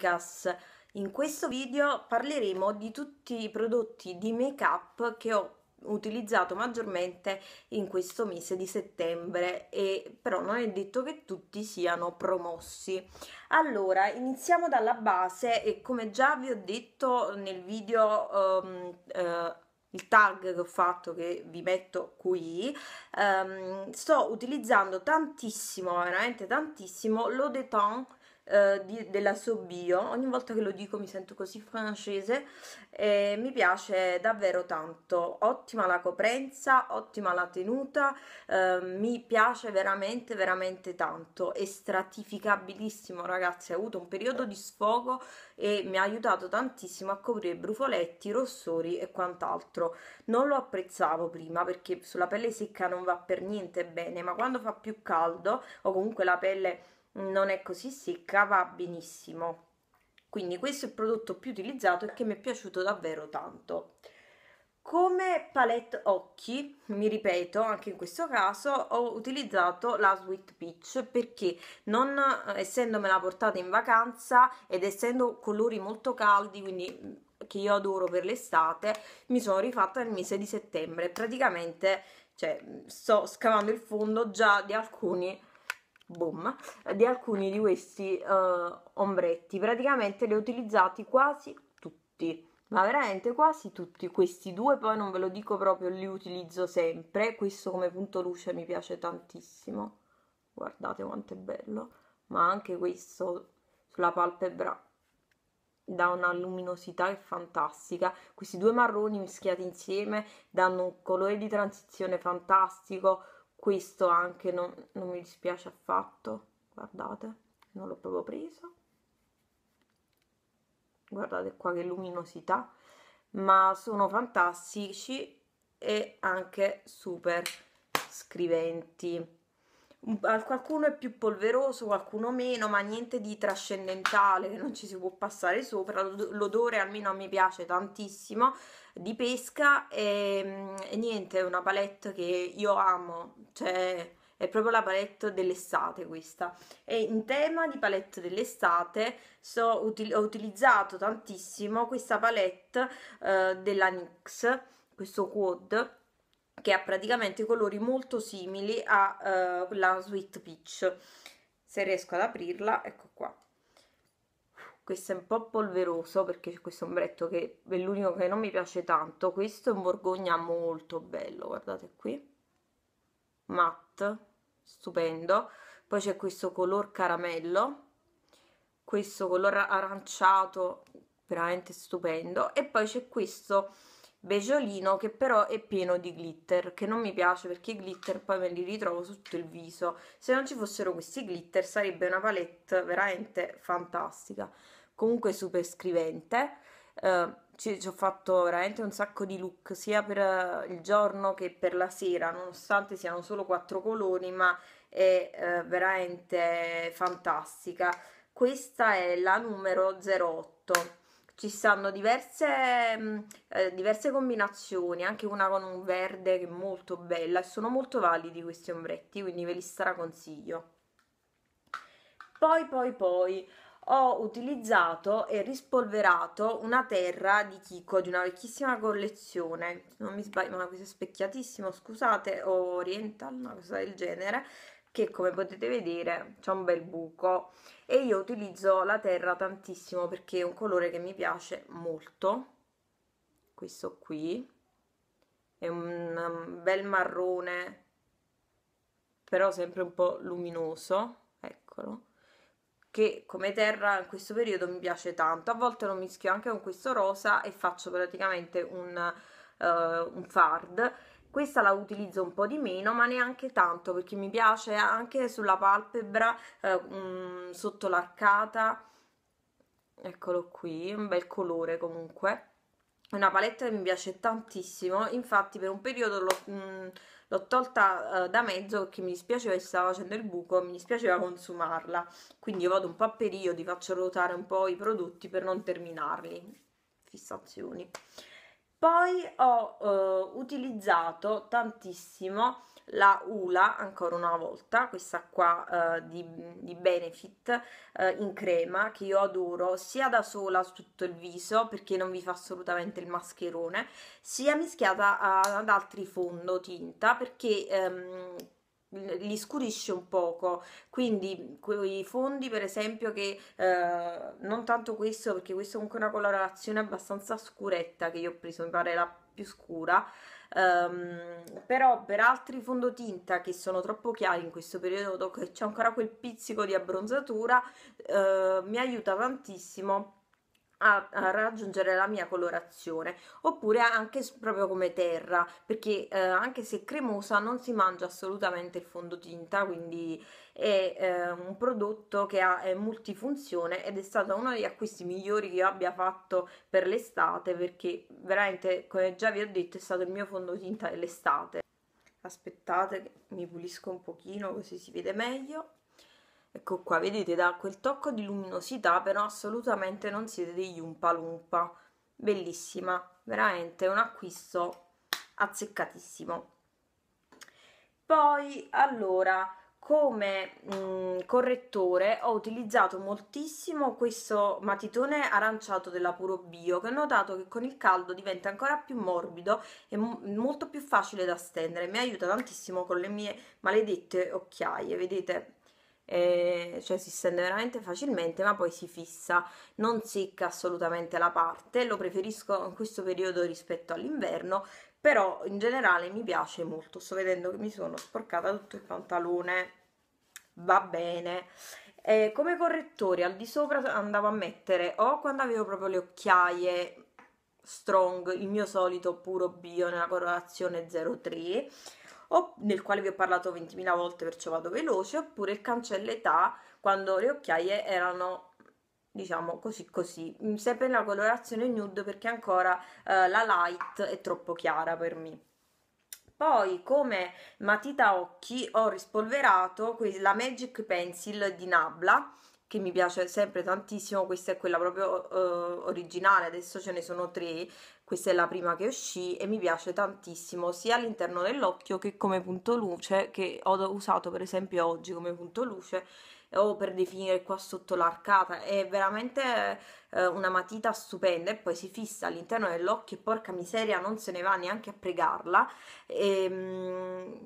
Icas. In questo video parleremo di tutti i prodotti di make up che ho utilizzato maggiormente in questo mese di settembre, e però non è detto che tutti siano promossi. Allora, iniziamo dalla base, e come già vi ho detto nel video il tag che ho fatto, che vi metto qui, sto utilizzando tantissimo, veramente tantissimo, l'eau de ton della So Bio. Ogni volta che lo dico mi sento così francese, e mi piace davvero tanto. Ottima la coprenza, ottima la tenuta, mi piace veramente veramente tanto. È stratificabilissimo, ragazzi, ho avuto un periodo di sfogo e mi ha aiutato tantissimo a coprire brufoletti, rossori e quant'altro. Non lo apprezzavo prima perché sulla pelle secca non va per niente bene, ma quando fa più caldo o comunque la pelle non è così secca va benissimo. Quindi questo è il prodotto più utilizzato e che mi è piaciuto davvero tanto. Come palette occhi, mi ripeto anche in questo caso, ho utilizzato la Sweet Peach perché, non essendomela portata in vacanza ed essendo colori molto caldi, quindi che io adoro per l'estate, mi sono rifatta nel mese di settembre. Praticamente, cioè, sto scavando il fondo già di alcuni di questi ombretti. Praticamente li ho utilizzati quasi tutti, ma veramente quasi tutti. Questi due poi non ve lo dico proprio, li utilizzo sempre. Questo come punto luce mi piace tantissimo, guardate quanto è bello, ma anche questo sulla palpebra dà una luminosità che è fantastica. Questi due marroni mischiati insieme danno un colore di transizione fantastico. Questo anche non mi dispiace affatto, guardate, non l'ho proprio preso, guardate qua che luminosità, ma sono fantastici e anche super scriventi. Qualcuno è più polveroso, qualcuno meno, ma niente di trascendentale che non ci si può passare sopra. L'odore almeno a me piace tantissimo, di pesca, e niente, è una palette che io amo, cioè è proprio la palette dell'estate questa. E in tema di palette dell'estate ho utilizzato tantissimo questa palette della Nux, questo quad, che ha praticamente colori molto simili alla Sweet Peach. Se riesco ad aprirla, ecco qua. Questo è un po' polveroso perché c'è questo ombretto che è l'unico che non mi piace tanto. Questo è un borgogna molto bello, guardate qui, matte, stupendo. Poi c'è questo color caramello, questo color aranciato, veramente stupendo. E poi c'è questo beggiolino che però è pieno di glitter, che non mi piace perché i glitter poi me li ritrovo su tutto il viso. Se non ci fossero questi glitter sarebbe una palette veramente fantastica, comunque super scrivente. Ci ho fatto veramente un sacco di look sia per il giorno che per la sera, nonostante siano solo 4 colori, ma è veramente fantastica. Questa è la numero 08. Ci stanno diverse combinazioni, anche una con un verde che è molto bella, e sono molto validi questi ombretti, quindi ve li straconsiglio. Poi ho utilizzato e rispolverato una terra di Kiko, di una vecchissima collezione, non mi sbaglio, ma questo è specchiatissimo, scusate, o Oriental, una cosa del genere, che come potete vedere c'è un bel buco, e io utilizzo la terra tantissimo perché è un colore che mi piace molto. Questo qui è un bel marrone, però sempre un po' luminoso, eccolo, che come terra in questo periodo mi piace tanto. A volte lo mischio anche con questo rosa e faccio praticamente un fard. Questa la utilizzo un po' di meno, ma neanche tanto, perché mi piace anche sulla palpebra, sotto l'arcata. Eccolo qui, un bel colore comunque. È una palette che mi piace tantissimo, infatti per un periodo l'ho tolta da mezzo perché mi dispiaceva che stava facendo il buco, mi dispiaceva consumarla. Quindi io vado un po' a periodi, faccio ruotare un po' i prodotti per non terminarli. Fissazioni. Poi ho utilizzato tantissimo la Ula, ancora una volta, questa qua di Benefit in crema, che io adoro sia da sola su tutto il viso perché non vi fa assolutamente il mascherone, sia mischiata ad altri fondotinta perché li scurisce un poco, quindi quei fondi per esempio che non tanto questo, perché questo è comunque una colorazione abbastanza scuretta che io ho preso, mi pare la più scura, però per altri fondotinta che sono troppo chiari in questo periodo, che c'è ancora quel pizzico di abbronzatura, mi aiuta tantissimo a raggiungere la mia colorazione, oppure anche proprio come terra, perché anche se cremosa non si mangia assolutamente il fondotinta, quindi è un prodotto che è multifunzione ed è stato uno degli acquisti migliori che io abbia fatto per l'estate, perché veramente, come già vi ho detto, è stato il mio fondotinta dell'estate. Aspettate che mi pulisco un pochino così si vede meglio. Ecco qua, vedete, dà quel tocco di luminosità, però assolutamente non siete degli umpa lumpa. Bellissima, veramente un acquisto azzeccatissimo. Poi, allora, come correttore ho utilizzato moltissimo questo matitone aranciato della Puro Bio, che ho notato che con il caldo diventa ancora più morbido e molto più facile da stendere. Mi aiuta tantissimo con le mie maledette occhiaie, vedete? Cioè si stende veramente facilmente, ma poi si fissa, non secca assolutamente la parte. Lo preferisco in questo periodo rispetto all'inverno, però in generale mi piace molto. Sto vedendo che mi sono sporcata tutto il pantalone, va bene. Come correttore al di sopra andavo a mettere, o quando avevo proprio le occhiaie strong, il mio solito Puro Bio nella colorazione 03, nel quale vi ho parlato 20.000 volte, perciò vado veloce, oppure il cancelletà quando le occhiaie erano, diciamo, così, sempre nella colorazione nude, perché ancora la light è troppo chiara per me. Poi come matita occhi ho rispolverato la Magic Pencil di Nabla, che mi piace sempre tantissimo. Questa è quella proprio originale, adesso ce ne sono 3, questa è la prima che uscì e mi piace tantissimo sia all'interno dell'occhio che come punto luce, che ho usato per esempio oggi come punto luce o per definire qua sotto l'arcata. È veramente una matita stupenda e poi si fissa all'interno dell'occhio e porca miseria non se ne va neanche a pregarla, e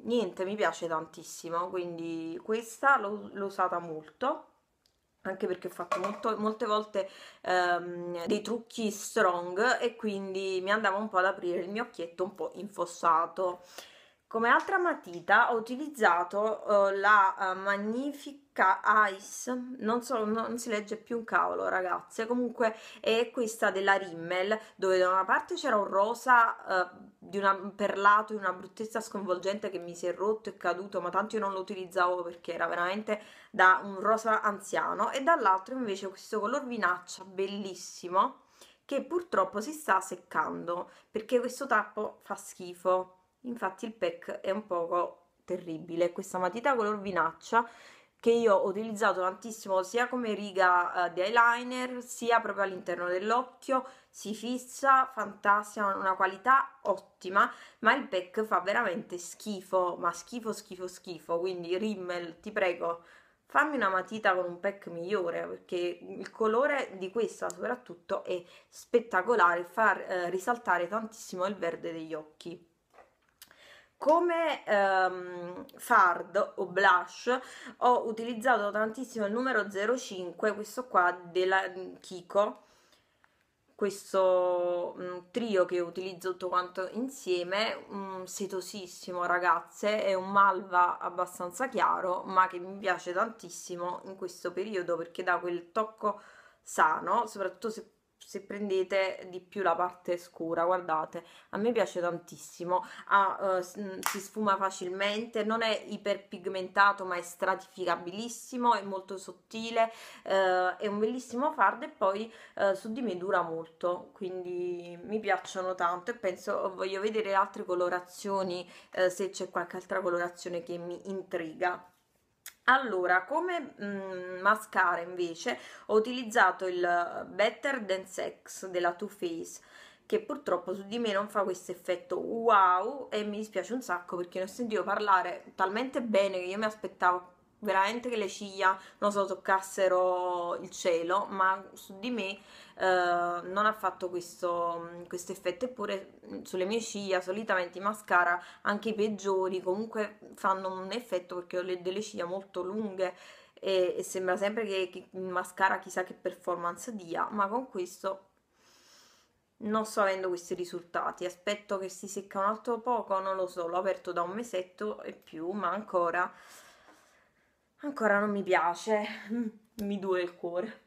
niente, mi piace tantissimo, quindi questa l'ho usata molto, anche perché ho fatto molte volte dei trucchi strong e quindi mi andava un po' ad aprire il mio occhietto un po' infossato. Come altra matita ho utilizzato la Magnifica Ice, non si legge più un cavolo ragazze, comunque è questa della Rimmel, dove da una parte c'era un rosa di un perlato, di una bruttezza sconvolgente, che mi si è rotto e caduto, ma tanto io non lo utilizzavo perché era veramente da un rosa anziano, e dall'altro invece questo color vinaccia bellissimo, che purtroppo si sta seccando perché questo tappo fa schifo. Infatti il pack è un poco terribile. Questa matita color vinaccia che io ho utilizzato tantissimo sia come riga di eyeliner sia proprio all'interno dell'occhio, si fissa, fantastica, una qualità ottima, ma il pack fa veramente schifo, ma schifo. Quindi Rimmel, ti prego, fammi una matita con un pack migliore, perché il colore di questa soprattutto è spettacolare, fa risaltare tantissimo il verde degli occhi. Come fard o blush ho utilizzato tantissimo il numero 05, questo qua della Kiko, questo trio che utilizzo tutto quanto insieme, setosissimo ragazze, è un malva abbastanza chiaro ma che mi piace tantissimo in questo periodo perché dà quel tocco sano, soprattutto se prendete di più la parte scura. Guardate, a me piace tantissimo, si sfuma facilmente, non è iperpigmentato ma è stratificabilissimo, è molto sottile, è un bellissimo fard e poi su di me dura molto, quindi mi piacciono tanto e penso, voglio vedere altre colorazioni, se c'è qualche altra colorazione che mi intriga. Allora, come mascara invece ho utilizzato il Better Than Sex della Too Faced, che purtroppo su di me non fa questo effetto wow, e mi dispiace un sacco perché ne ho sentito parlare talmente bene che io mi aspettavo veramente che le ciglia, non so, toccassero il cielo, ma su di me non ha fatto questo effetto. Eppure sulle mie ciglia solitamente i mascara, anche i peggiori, comunque fanno un effetto, perché ho delle ciglia molto lunghe e sembra sempre che il mascara chissà che performance dia, ma con questo non sto avendo questi risultati. Aspetto che si secca un altro poco, non lo so, l'ho aperto da un mesetto e più, ma ancora non mi piace, mi dura il cuore.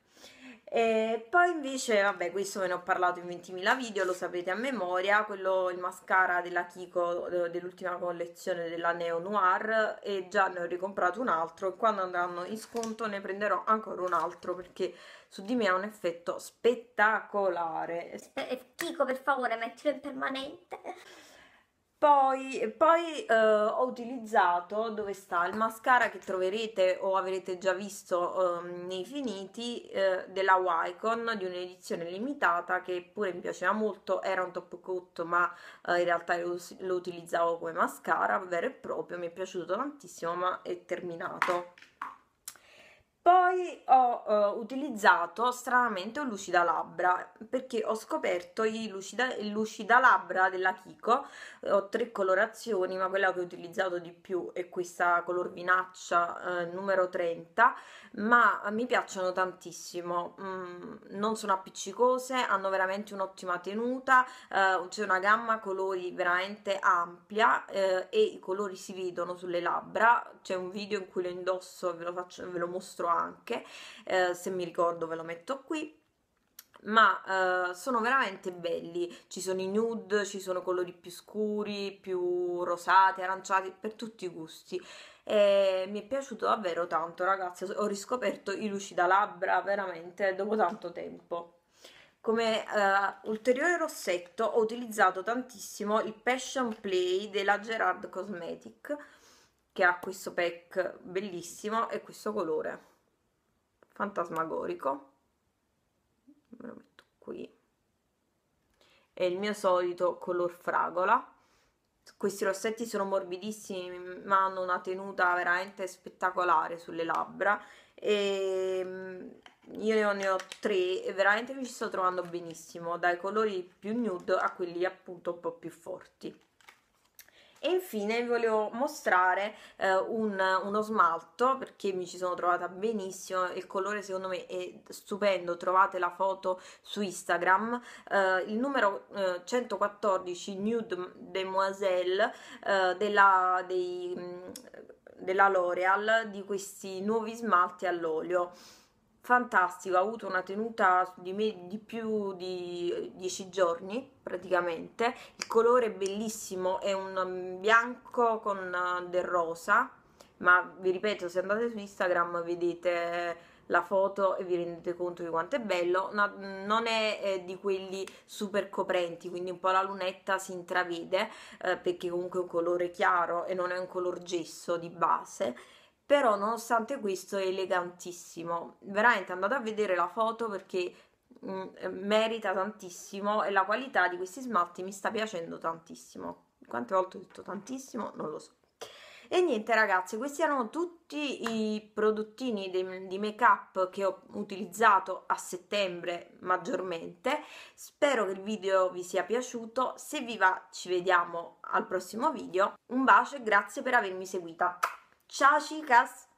E poi invece, vabbè, questo ve ne ho parlato in 20.000 video, lo sapete a memoria, quello, il mascara della Kiko dell'ultima collezione della Neo Noir, e già ne ho ricomprato un altro e quando andranno in sconto ne prenderò ancora un altro perché su di me ha un effetto spettacolare. Kiko, per favore, mettilo in permanente. Poi ho utilizzato, dove sta, il mascara che troverete o avrete già visto nei finiti della Ycon, di un'edizione limitata, che pure mi piaceva molto, era un top coat ma in realtà io lo utilizzavo come mascara vero e proprio, mi è piaciuto tantissimo ma è terminato. Poi ho utilizzato stranamente un lucidalabbra, perché ho scoperto il lucidalabbra della Kiko. Ho tre colorazioni, ma quella che ho utilizzato di più è questa color vinaccia numero 30, ma mi piacciono tantissimo, non sono appiccicose, hanno veramente un'ottima tenuta, c'è una gamma colori veramente ampia e i colori si vedono sulle labbra. C'è un video in cui lo indosso, ve lo mostro anche, se mi ricordo ve lo metto qui, ma sono veramente belli, ci sono i nude, ci sono colori più scuri, più rosati, aranciati, per tutti i gusti, e mi è piaciuto davvero tanto, ragazzi. Ho riscoperto i lucidalabbra veramente dopo tanto tempo. Come ulteriore rossetto ho utilizzato tantissimo il Passion Play della Gerard Cosmetics, che ha questo pack bellissimo e questo colore fantasmagorico, me lo metto qui, è il mio solito color fragola. Questi rossetti sono morbidissimi ma hanno una tenuta veramente spettacolare sulle labbra, e io ne ho tre e veramente mi ci sto trovando benissimo, dai colori più nude a quelli appunto un po' più forti. E infine vi volevo mostrare uno smalto, perché mi ci sono trovata benissimo, il colore secondo me è stupendo, trovate la foto su Instagram, il numero 114 Nude Demoiselle della L'Oreal, di questi nuovi smalti all'olio. Fantastico, ha avuto una tenuta su di me di più di 10 giorni praticamente, il colore è bellissimo, è un bianco con del rosa, ma vi ripeto, se andate su Instagram vedete la foto e vi rendete conto di quanto è bello. Non è di quelli super coprenti, quindi un po' la lunetta si intravede, perché comunque è un colore chiaro e non è un color gesso di base, però nonostante questo è elegantissimo, veramente andate a vedere la foto perché merita tantissimo, e la qualità di questi smalti mi sta piacendo tantissimo. Quante volte ho detto tantissimo? Non lo so. E niente ragazzi, questi erano tutti i prodottini di make up che ho utilizzato a settembre maggiormente. Spero che il video vi sia piaciuto, se vi va ci vediamo al prossimo video. Un bacio e grazie per avermi seguita. Ciao chicas!